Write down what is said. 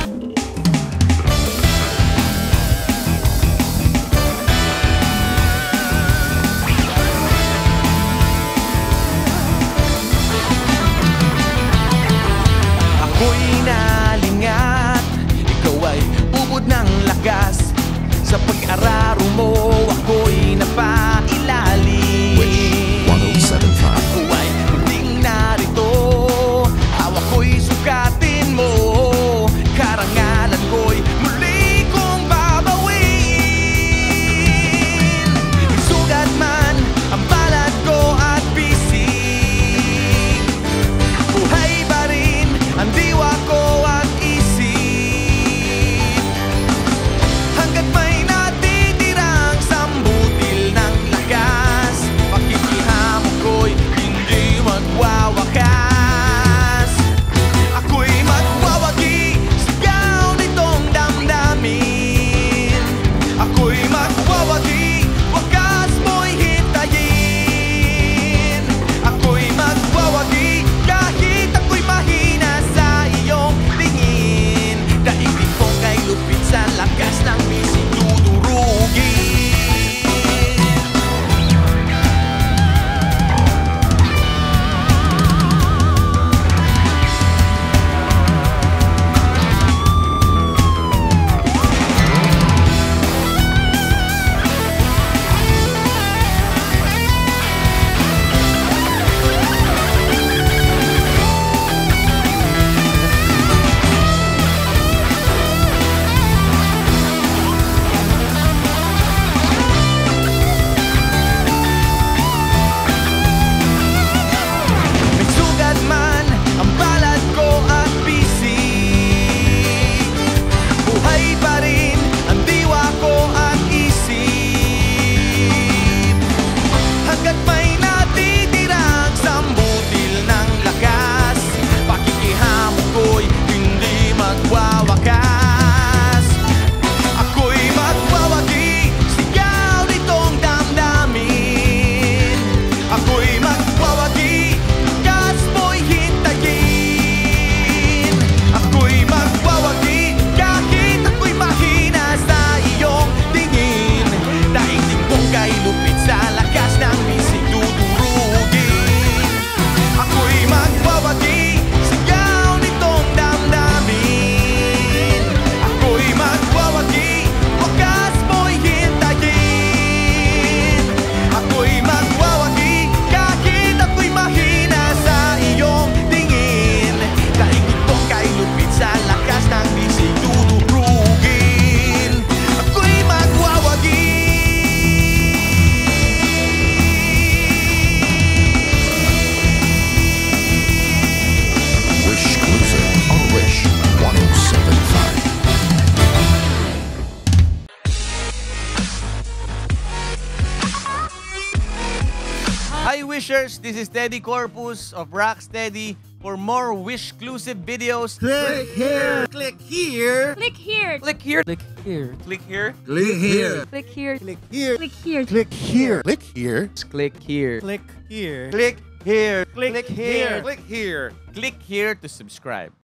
Ako'y nalingat, ikaw ay ubod ng lakas. Sa pag-araro mo, ako'y napailalim. Ako ay muling narito, hawak ko'y sukatin mo. Karangalan ko'y muli kong babawin. Sugat man ang balat ko at bisig, buhay pa rin ang diwa ko at isip. Hanggat may natitirang sambutil ng lakas, pakikihamon ko'y hindi magwawakas. Ako'y magwawagi sa sigaw nitong damdamin. Ako'y magwawagi, wakas mo'y hintayin. Ako'y magwawagi, kahit ako'y mahina sa iyong tingin. Daigdig mo kay lupit sa lakas ng bisig, dudurugin. May sugat man ang balat ko at bisig, buhay pa rin ang diwa ko at isip. Hanggat may natitirang sambutil ng lakas, pakikihamon ko'y hindi magwawakas. Ako'y magwawagi, sigaw nitong damdamin. Ako'y magwawagi, lakas mo'y hintayin. Ako'y magwawagi, kahit ako'y mahina sa iyong tingin. Daigdig mo kay lupit sa lakas ng bisig, dudurugin. Ako'y magwawagi, sigaw nitong damdamin. Ako'y magwawagi, wakas mo'y hintayin. Ako'y magwawagi, kahit ako'y mahina sa iyong tingin. Daigdig mo kay lupit sa lakas ng bisig, dudurugin. Ako'y magwawagi. Wish Cruiser on Wish 1075. Hi Wishers, this is Teddy Corpus of Rocksteady. For more Wish-clusive videos, Click here, click here, Click here, click here, click here, click here, click here, click here, click here, click here, click here, click here, click here, click here, click here, click here, click here, click here to subscribe.